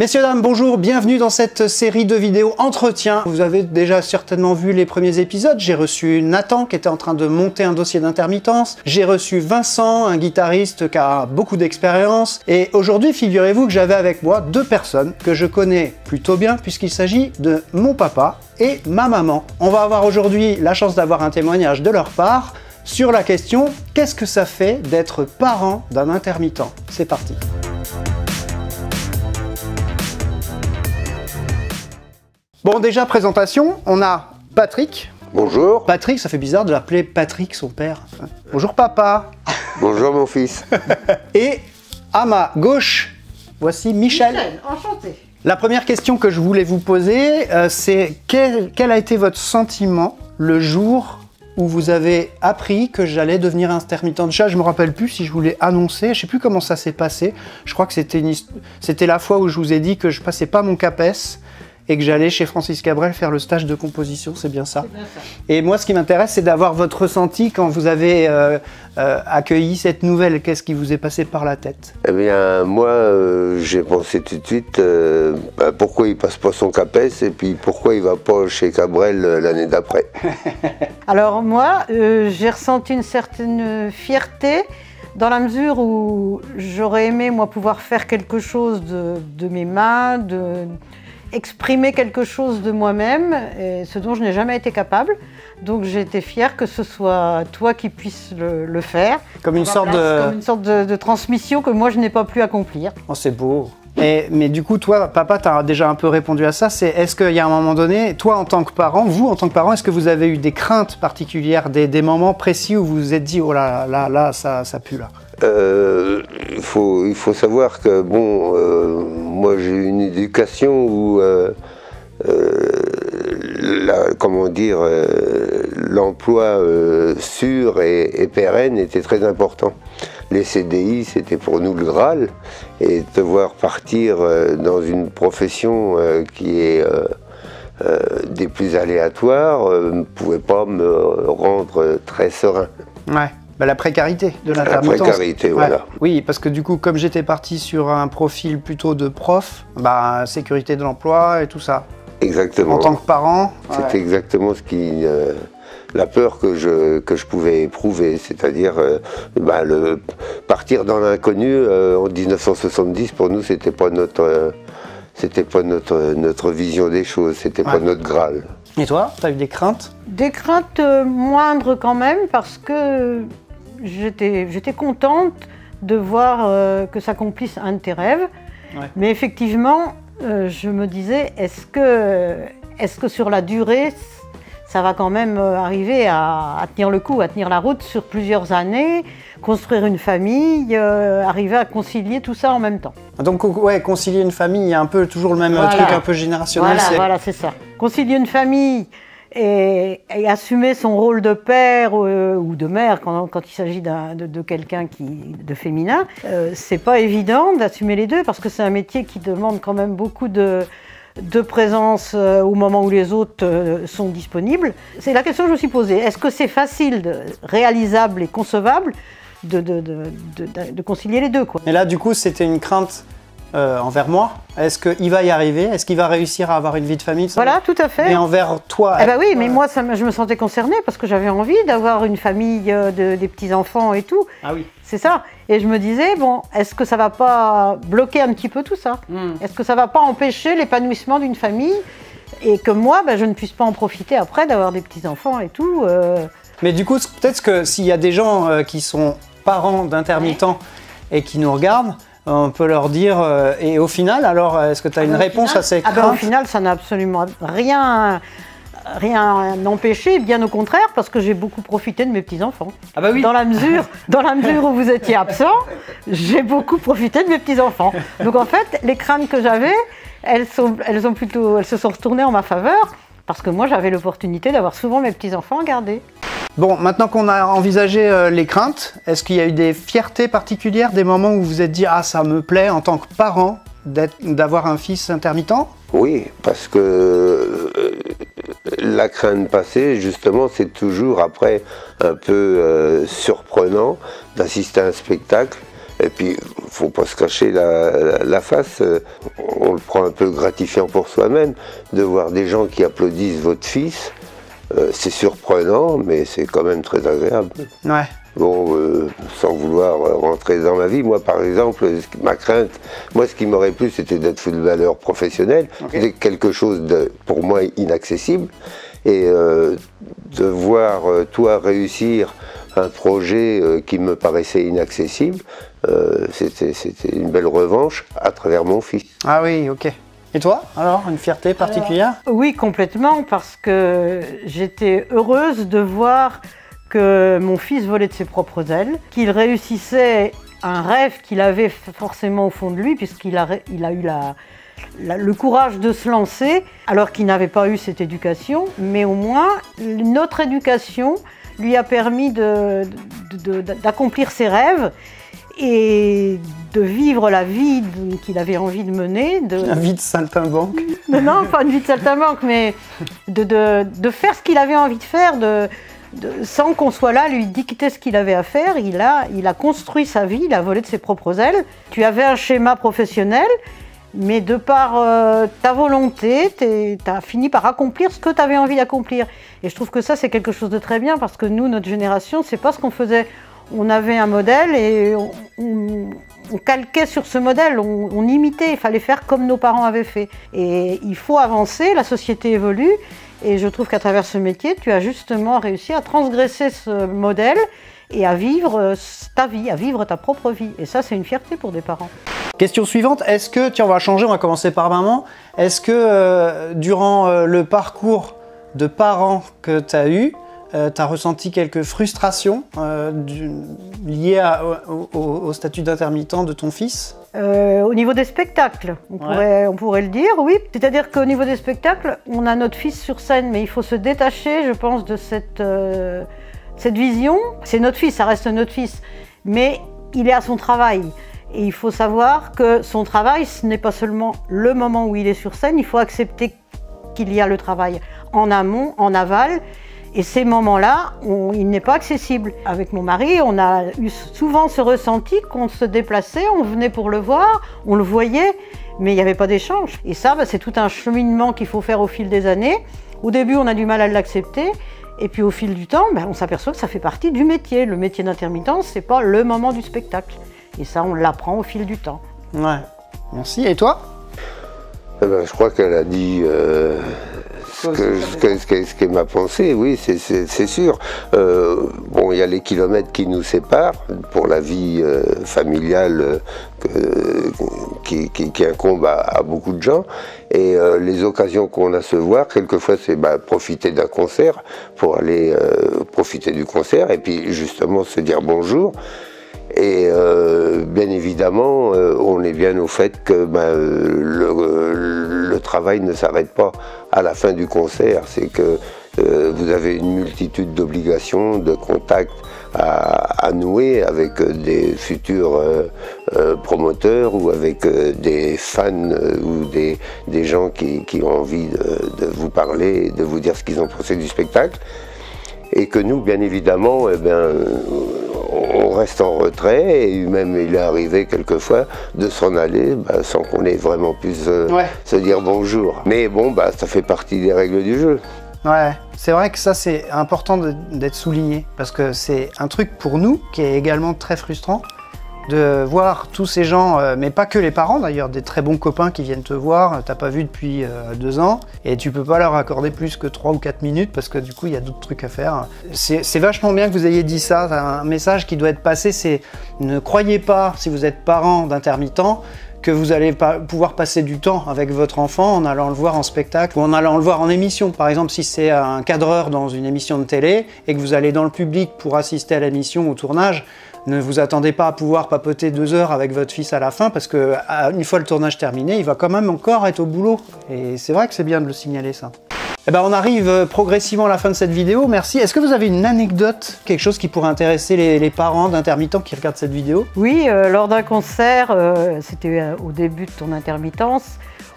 Messieurs, dames, bonjour, bienvenue dans cette série de vidéos entretien. Vous avez déjà certainement vu les premiers épisodes. J'ai reçu Nathan qui était en train de monter un dossier d'intermittence. J'ai reçu Vincent, un guitariste qui a beaucoup d'expérience. Et aujourd'hui, figurez-vous que j'avais avec moi deux personnes que je connais plutôt bien puisqu'il s'agit de mon papa et ma maman. On va avoir aujourd'hui la chance d'avoir un témoignage de leur part sur la question « Qu'est-ce que ça fait d'être parent d'un intermittent ?» C'est parti. Bon, déjà, présentation, on a Patrick. Bonjour. Patrick, ça fait bizarre de l'appeler Patrick, son père. Bonjour papa. Bonjour mon fils. Et à ma gauche, voici Michel. Michel, enchanté. La première question que je voulais vous poser, c'est quel a été votre sentiment le jour où vous avez appris que j'allais devenir intermittent de chat. Je me rappelle plus si je vous l'ai annoncé, je sais plus comment ça s'est passé. Je crois que c'était la fois où je vous ai dit que je passais pas mon CAPES. Et que j'allais chez Francis Cabrel faire le stage de composition, c'est bien ça. Et moi, ce qui m'intéresse, c'est d'avoir votre ressenti quand vous avez accueilli cette nouvelle. Qu'est-ce qui vous est passé par la tête? Eh bien, moi, j'ai pensé tout de suite, pourquoi il passe pas son CAPES et puis pourquoi il va pas chez Cabrel l'année d'après. Alors moi, j'ai ressenti une certaine fierté, dans la mesure où j'aurais aimé, moi, pouvoir faire quelque chose de mes mains, exprimer quelque chose de moi-même, ce dont je n'ai jamais été capable. Donc j'ai été fière que ce soit toi qui puisse le faire. Comme une sorte de transmission que moi je n'ai pas pu accomplir. Oh, c'est beau. Mais du coup, toi, papa, tu as déjà un peu répondu à ça. Est-ce qu'il y a un moment donné, toi en tant que parent, vous en tant que parent, est-ce que vous avez eu des craintes particulières, des moments précis où vous vous êtes dit « Oh là là, là, ça pue là ». Il faut savoir que, bon, moi j'ai une éducation où, l'emploi sûr et pérenne était très important. Les CDI, c'était pour nous le Graal, et te voir partir dans une profession qui est des plus aléatoires ne pouvait pas me rendre très serein. Ouais. Bah, la précarité de l'intermittence. La précarité, ouais. Voilà. Oui, parce que du coup, comme j'étais parti sur un profil plutôt de prof, bah, sécurité de l'emploi et tout ça. Exactement. En tant que parent. C'était exactement ce qui... la peur que je pouvais éprouver, c'est-à-dire bah, partir dans l'inconnu en 1970, pour nous, c'était pas notre... c'était pas notre vision des choses, c'était pas notre Graal. Et toi, tu as eu des craintes? Des craintes moindres quand même, parce que j'étais contente de voir que s'accomplisse un de tes rêves. Ouais. Mais effectivement, je me disais, est-ce que sur la durée, ça va quand même arriver à tenir le coup, à tenir la route sur plusieurs années, construire une famille, arriver à concilier tout ça en même temps. Donc ouais, concilier une famille, il y a un peu toujours le même truc un peu générationnel. Voilà, c'est ça. Concilier une famille et assumer son rôle de père ou de mère quand il s'agit de quelqu'un de féminin, c'est pas évident d'assumer les deux parce que c'est un métier qui demande quand même beaucoup de présence au moment où les autres sont disponibles. C'est la question que je me suis posée. Est-ce que c'est facile, réalisable et concevable de concilier les deux, quoi? Et là, du coup, c'était une crainte envers moi. Est-ce qu'il va y arriver? Est-ce qu'il va réussir à avoir une vie de famille? Voilà, tout à fait. Et envers toi? Eh ben oui, mais moi, je me sentais concernée parce que j'avais envie d'avoir une famille, des petits-enfants et tout. Ah oui. C'est ça. Et je me disais, bon, est-ce que ça va pas bloquer un petit peu tout ça? Est-ce que ça va pas empêcher l'épanouissement d'une famille? Et que moi, ben, je ne puisse pas en profiter après d'avoir des petits-enfants et tout. Mais du coup, peut-être que s'il y a des gens qui sont parents d'intermittents et qui nous regardent, on peut leur dire, et au final, alors, est-ce que tu as une réponse à ces craintes? Au final, ça n'a absolument rien empêché, bien au contraire, parce que j'ai beaucoup profité de mes petits-enfants. Ah bah oui. Dans la mesure où vous étiez absent, j'ai beaucoup profité de mes petits-enfants. Donc en fait, les craintes que j'avais, elles se sont retournées en ma faveur, parce que moi, j'avais l'opportunité d'avoir souvent mes petits-enfants à garder. Bon, maintenant qu'on a envisagé les craintes, est-ce qu'il y a eu des fiertés particulières, des moments où vous vous êtes dit « Ah, ça me plaît en tant que parent d'avoir un fils intermittent ?» Oui, parce que la crainte passée, justement, c'est toujours après un peu surprenant d'assister à un spectacle Et puis, faut pas se cacher la face, on le prend un peu gratifiant pour soi-même, de voir des gens qui applaudissent votre fils, c'est surprenant, mais c'est quand même très agréable. Ouais. Bon, sans vouloir rentrer dans ma vie, moi par exemple, ma crainte, moi ce qui m'aurait plu c'était d'être footballeur professionnel, okay. C'est quelque chose de, pour moi, inaccessible, et de voir toi réussir un projet qui me paraissait inaccessible, c'était une belle revanche à travers mon fils. Ah oui, ok. Et toi, alors, une fierté particulière? Alors, oui, complètement, parce que j'étais heureuse de voir que mon fils volait de ses propres ailes, qu'il réussissait un rêve qu'il avait forcément au fond de lui, puisqu'il a eu le courage de se lancer, alors qu'il n'avait pas eu cette éducation, mais au moins, notre éducation lui a permis d'accomplir ses rêves et de vivre la vie qu'il avait envie de mener. Une vie de saltimbanque. Non, pas une vie de saltimbanque, mais de faire ce qu'il avait envie de faire, sans qu'on soit là, lui dicter ce qu'il avait à faire. Il a construit sa vie, il a volé de ses propres ailes. Tu avais un schéma professionnel, mais de par ta volonté, tu as fini par accomplir ce que tu avais envie d'accomplir. Et je trouve que ça, c'est quelque chose de très bien, parce que nous, notre génération, c'est pas ce qu'on faisait. On avait un modèle et on calquait sur ce modèle, on imitait, il fallait faire comme nos parents avaient fait. Et il faut avancer, la société évolue. Et je trouve qu'à travers ce métier, tu as justement réussi à transgresser ce modèle et à vivre ta vie, à vivre ta propre vie. Et ça, c'est une fierté pour des parents. Question suivante, est-ce que, tiens, on va changer, on va commencer par maman. Est-ce que durant le parcours de parents que tu as eu, tu as ressenti quelques frustrations liées au statut d'intermittent de ton fils? Au niveau des spectacles, on pourrait le dire, oui. C'est-à-dire qu'au niveau des spectacles, on a notre fils sur scène, mais il faut se détacher, je pense, de cette vision. C'est notre fils, ça reste notre fils, mais il est à son travail. Et il faut savoir que son travail, ce n'est pas seulement le moment où il est sur scène, il faut accepter qu'il y a le travail en amont, en aval. Et ces moments-là, il n'est pas accessible. Avec mon mari, on a eu souvent ce ressenti qu'on se déplaçait, on venait pour le voir, on le voyait, mais il n'y avait pas d'échange. Et ça, bah, c'est tout un cheminement qu'il faut faire au fil des années. Au début, on a du mal à l'accepter. Et puis au fil du temps, bah, on s'aperçoit que ça fait partie du métier. Le métier d'intermittent, ce n'est pas le moment du spectacle. Et ça, on l'apprend au fil du temps. Ouais. Merci. Et toi? Eh ben, je crois qu'elle a dit... ce qu'est ma pensée, oui, c'est sûr. Bon, il y a les kilomètres qui nous séparent pour la vie familiale qui incombe à beaucoup de gens. Et les occasions qu'on a de se voir, quelquefois, c'est bah, profiter d'un concert pour aller profiter du concert et puis justement se dire bonjour. Et bien évidemment, on est bien au fait que ben, le travail ne s'arrête pas à la fin du concert. C'est que vous avez une multitude d'obligations, de contacts à nouer avec des futurs promoteurs ou avec des fans ou des gens qui ont envie de vous parler et de vous dire ce qu'ils ont pensé du spectacle. Et que nous, bien évidemment, eh bien, on reste en retrait, et même il est arrivé quelquefois de s'en aller bah, sans qu'on ait vraiment pu se dire bonjour. Mais bon, bah, ça fait partie des règles du jeu. Ouais, c'est vrai que ça c'est important d'être souligné, parce que c'est un truc pour nous qui est également très frustrant, de voir tous ces gens, mais pas que les parents d'ailleurs, des très bons copains qui viennent te voir, t'as pas vu depuis 2 ans, et tu peux pas leur accorder plus que 3 ou 4 minutes parce que du coup il y a d'autres trucs à faire. C'est vachement bien que vous ayez dit ça, un message qui doit être passé, c'est ne croyez pas, si vous êtes parent d'intermittent, que vous allez pouvoir passer du temps avec votre enfant en allant le voir en spectacle ou en allant le voir en émission. Par exemple, si c'est un cadreur dans une émission de télé et que vous allez dans le public pour assister à l'émission, au tournage, ne vous attendez pas à pouvoir papoter 2 heures avec votre fils à la fin, parce que une fois le tournage terminé, il va quand même encore être au boulot. Et c'est vrai que c'est bien de le signaler, ça. Eh ben, on arrive progressivement à la fin de cette vidéo, merci. Est-ce que vous avez une anecdote, quelque chose qui pourrait intéresser les parents d'intermittents qui regardent cette vidéo? Oui, lors d'un concert, c'était au début de ton intermittence,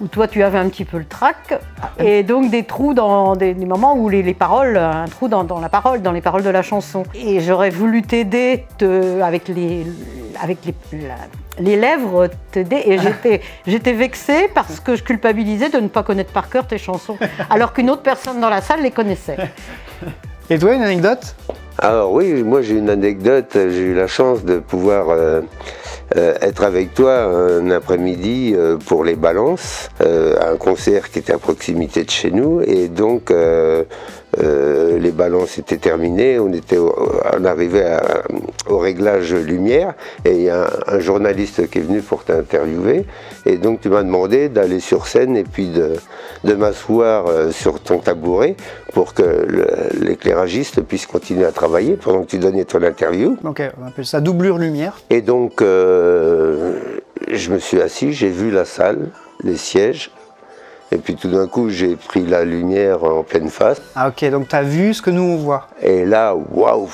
où toi tu avais un petit peu le trac, et donc des trous dans des moments où les paroles, un trou dans les paroles de la chanson. Et j'aurais voulu t'aider avec avec les lèvres t'aider. Et j'étais vexée parce que je culpabilisais de ne pas connaître par cœur tes chansons, alors qu'une autre personne dans la salle les connaissait. Et toi, une anecdote? Alors oui, moi j'ai une anecdote. J'ai eu la chance de pouvoir être avec toi un après-midi pour les balances, un concert qui était à proximité de chez nous. Et donc les balances étaient terminées, on arrivait au réglage lumière et il y a un journaliste qui est venu pour t'interviewer. Et donc tu m'as demandé d'aller sur scène et puis de m'asseoir sur ton tabouret pour que l'éclairagiste puisse continuer à travailler pendant que tu donnais ton interview. Ok, on appelle ça doublure lumière. Et donc je me suis assis, j'ai vu la salle, les sièges. Et puis tout d'un coup, j'ai pris la lumière en pleine face. Ah ok, donc tu as vu ce que nous on voit. Et là, waouh!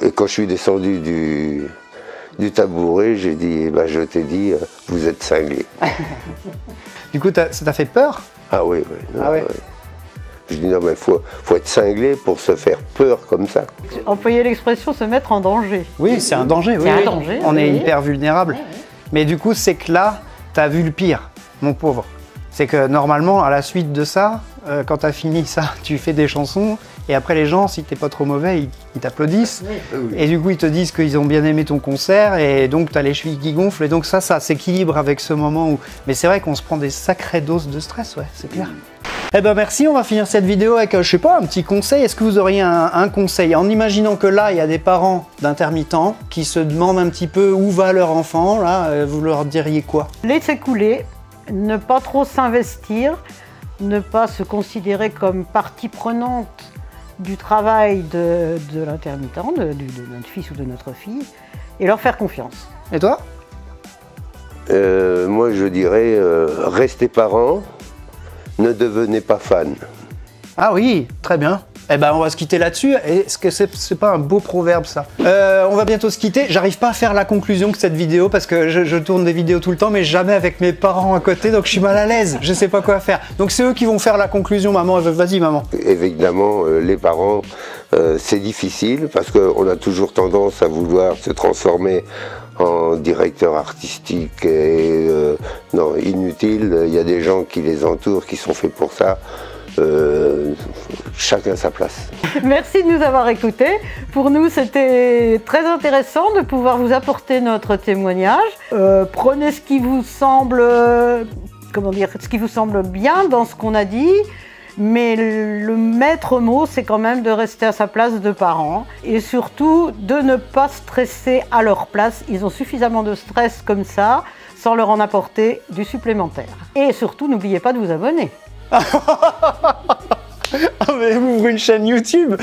Et quand je suis descendu du tabouret, j'ai dit, eh ben, je t'ai dit, vous êtes cinglé. Du coup, ça t'a fait peur? Ah oui, oui. Non, ah, ouais. Ouais. Je dis, non mais faut être cinglé pour se faire peur comme ça. Employer l'expression se mettre en danger. Oui, c'est un danger. Oui, oui. Un danger. On est hyper vulnérable. Oui, oui. Mais du coup, c'est que là, tu as vu le pire, mon pauvre. C'est que normalement, à la suite de ça, quand tu as fini ça, tu fais des chansons et après les gens, si t'es pas trop mauvais, ils t'applaudissent. Oui. Et du coup, ils te disent qu'ils ont bien aimé ton concert et donc tu as les chevilles qui gonflent. Et donc ça s'équilibre avec ce moment où... Mais c'est vrai qu'on se prend des sacrées doses de stress, ouais, c'est clair. Eh ben merci, on va finir cette vidéo avec, je sais pas, un petit conseil. Est-ce que vous auriez un conseil? En imaginant que là, il y a des parents d'intermittents qui se demandent un petit peu où va leur enfant, là, vous leur diriez quoi? Laissez couler. Ne pas trop s'investir, ne pas se considérer comme partie prenante du travail de l'intermittent, de notre fils ou de notre fille, et leur faire confiance. Et toi? Moi, je dirais, restez parents, ne devenez pas fans. Ah oui, très bien. Eh ben, on va se quitter là-dessus. Est-ce que c'est pas un beau proverbe, ça? On va bientôt se quitter. J'arrive pas à faire la conclusion de cette vidéo parce que je tourne des vidéos tout le temps, mais jamais avec mes parents à côté, donc je suis mal à l'aise. Je sais pas quoi faire. Donc c'est eux qui vont faire la conclusion, maman. Vas-y, maman. Évidemment, les parents, c'est difficile parce qu'on a toujours tendance à vouloir se transformer en directeur artistique et non, inutile. Il y a des gens qui les entourent, qui sont faits pour ça. Chacun sa place. Merci de nous avoir écoutés. Pour nous, c'était très intéressant de pouvoir vous apporter notre témoignage. Prenez ce qui vous semble, comment dire, ce qui vous semble bien dans ce qu'on a dit, mais le maître mot, c'est quand même de rester à sa place de parent et surtout de ne pas stresser à leur place. Ils ont suffisamment de stress comme ça, sans leur en apporter du supplémentaire. Et surtout, n'oubliez pas de vous abonner. Ah mais vous ouvrez une chaîne YouTube.